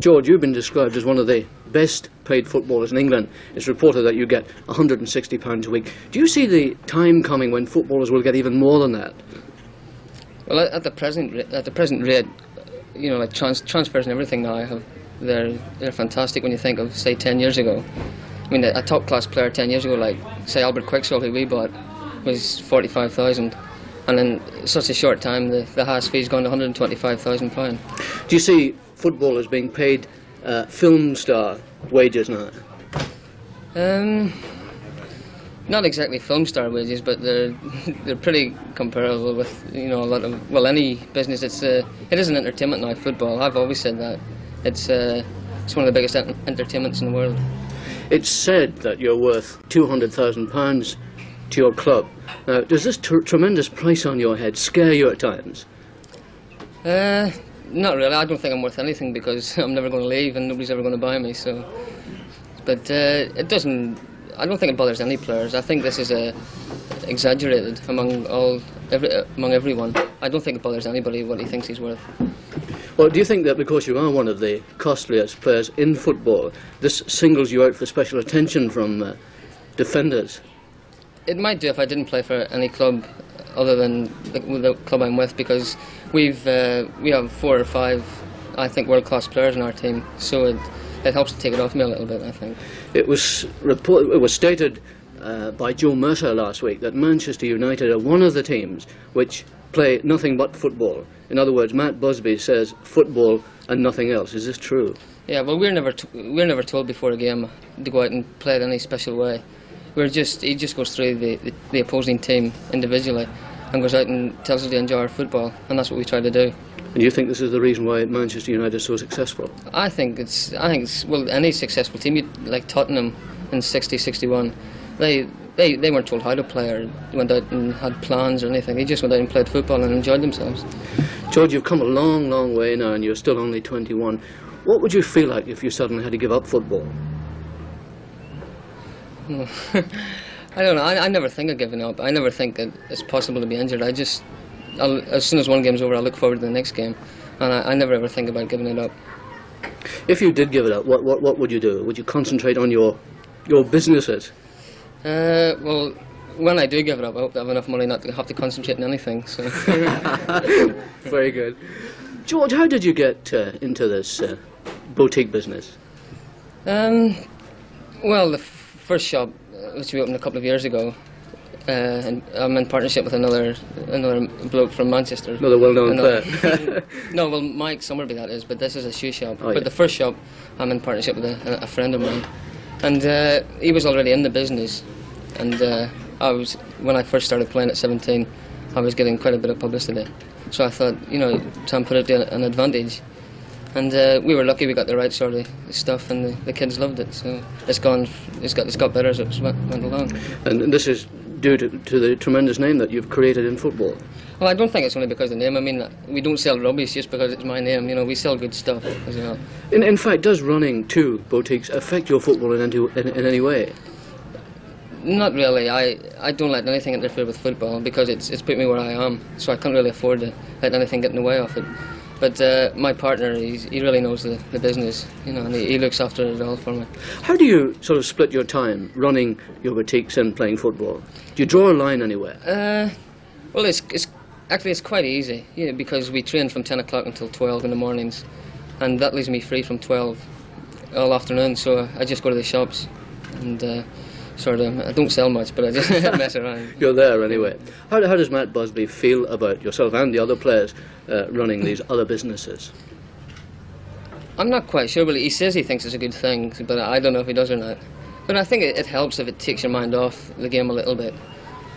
George, you've been described as one of the best paid footballers in England. It's reported that you get £160 a week. Do you see the time coming when footballers will get even more than that? Well, at the present rate, you know, like transfers and everything now, they're fantastic when you think of, say, 10 years ago. I mean, a top-class player 10 years ago, like, say, Albert Quicksilver, who we bought, was £45,000. And in such a short time, the highest fee's gone to £125,000. Do you see footballers being paid film star wages now? Not exactly film star wages, but they're pretty comparable with, you know, a lot of, well, any business. It is an entertainment now, football. I've always said that. It's one of the biggest entertainments in the world. It's said that you're worth £200,000 to your club. Now, does this tremendous price on your head scare you at times? Not really. I don't think I'm worth anything because I'm never going to leave and nobody's ever going to buy me. So, but it doesn't. I don't think it bothers any players. I think this is exaggerated among everyone. I don't think it bothers anybody what he thinks he's worth. Well, do you think that because you are one of the costliest players in football, this singles you out for special attention from defenders? It might do if I didn't play for any club other than the club I'm with, because we have four or five, I think, world-class players in our team, so it helps to take it off me a little bit, I think. It was stated by Joe Mercer last week that Manchester United are one of the teams which play nothing but football. In other words, Matt Busby says football and nothing else. Is this true? Yeah, well, we're never told before a game to go out and play it any special way. He just goes through the opposing team individually and goes out and tells us to enjoy our football, and that's what we try to do. And you think this is the reason why Manchester United is so successful? I think it's well, any successful team, like Tottenham in '60, '61, they weren't told how to play or went out and had plans or anything. They just went out and played football and enjoyed themselves. George, you've come a long, long way now and you're still only 21. What would you feel like if you suddenly had to give up football? I don't know. I never think of giving up. I never think that it's possible to be injured. As soon as one game's over, I look forward to the next game. And I never ever think about giving it up. If you did give it up, what would you do? Would you concentrate on your businesses? Well, when I do give it up, I hope to have enough money not to have to concentrate on anything. So. Very good. George, how did you get into this boutique business? Well, the first shop, which we opened a couple of years ago, and I'm in partnership with another bloke from Manchester. Another well-known player. No, well, Mike Summerbee that is, but this is a shoe shop. Oh, but yeah. The first shop, I'm in partnership with a friend of mine. And he was already in the business, and when I first started playing at 17, I was getting quite a bit of publicity. So I thought, you know, Sam put it to an advantage. And we were lucky; we got the right sort of stuff, and the kids loved it. So it's gone. It's got better as it went along. And this is due to the tremendous name that you've created in football. Well, I don't think it's only because of the name. I mean, we don't sell rubbish just because it's my name. You know, we sell good stuff as well. In fact, does running two boutiques affect your football in any way? Not really. I don't let anything interfere with football because it's put me where I am. So I can't really afford to let anything get in the way of it. But my partner, he really knows the business, you know, and he looks after it all for me. How do you sort of split your time running your boutiques and playing football? Do you draw a line anywhere? Well, it's quite easy, yeah, because we train from 10 o'clock until 12 in the mornings, and that leaves me free from 12 all afternoon, so I just go to the shops and sort of, I don't sell much, but I just mess around. You're there anyway. How does Matt Busby feel about yourself and the other players running these other businesses? I'm not quite sure, but he says he thinks it's a good thing, but I don't know if he does or not. But I think it helps if it takes your mind off the game a little bit,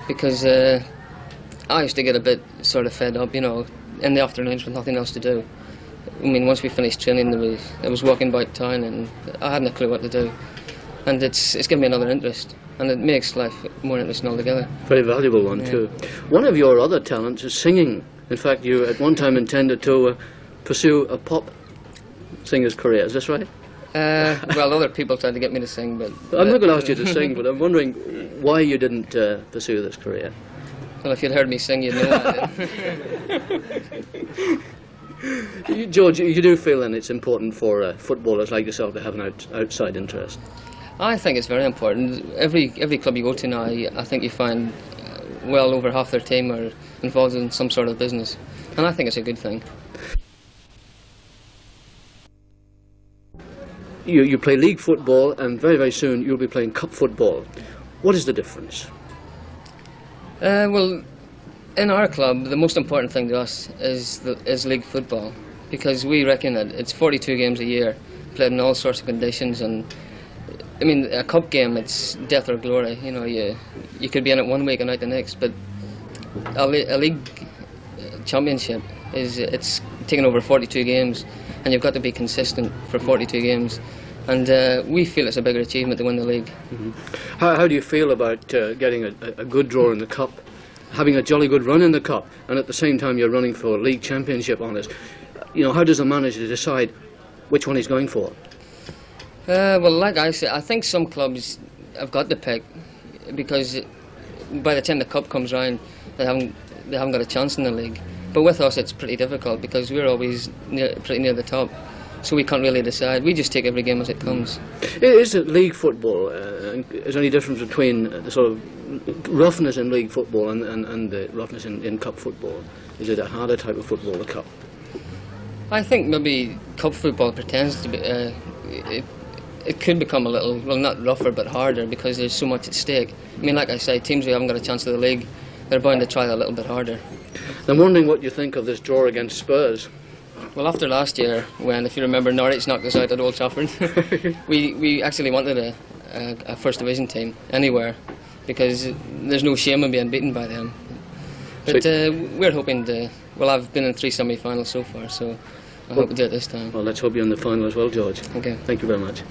because I used to get a bit sort of fed up, you know, in the afternoons with nothing else to do. I mean, once we finished training, it was walking about town and I hadn't a clue what to do. And it's given me another interest, and it makes life more interesting altogether. Very valuable one, yeah. Too. One of your other talents is singing. In fact, you at one time intended to pursue a pop singer's career, is this right? Well, other people tried to get me to sing, but... I'm not going to ask you to sing, but I'm wondering why you didn't pursue this career. Well, if you'd heard me sing, you'd know that. George, you do feel then it's important for footballers like yourself to have an outside interest? I think it's very important. Every club you go to now, I think you find well over half their team are involved in some sort of business, and I think it's a good thing. You play league football, and very, very soon you'll be playing cup football. What is the difference? Well, in our club, the most important thing to us is league football, because we reckon that it's 42 games a year, played in all sorts of conditions, and I mean, a cup game, it's death or glory. You know, you could be in it one week and out the next. But a league championship it's taken over 42 games, and you've got to be consistent for 42 games. And we feel it's a bigger achievement to win the league. Mm-hmm. How do you feel about getting a good draw in the cup, having a jolly good run in the cup, and at the same time you're running for a league championship honours? You know, how does the manager decide which one he's going for? Well, like I said, I think some clubs have got the pick, because by the time the cup comes round, they haven't got a chance in the league. But with us, it's pretty difficult because we're always pretty near the top, so we can't really decide. We just take every game as it comes. Is it league football? Is there any difference between the sort of roughness in league football and the roughness in cup football? Is it a harder type of football, the cup? I think maybe cup football pretends to be. It could become a little, well, not rougher, but harder, because there's so much at stake. I mean, like I say, teams who haven't got a chance of the league, they're bound to try a little bit harder. I'm wondering what you think of this draw against Spurs. Well, after last year, when, if you remember, Norwich knocked us out at Old Trafford, we actually wanted a first division team anywhere, because there's no shame in being beaten by them. But we're hoping to, well, I've been in 3 semi-finals so far, so I hope to do it this time. Well, let's hope you're in the final as well, George. Okay. Thank you very much.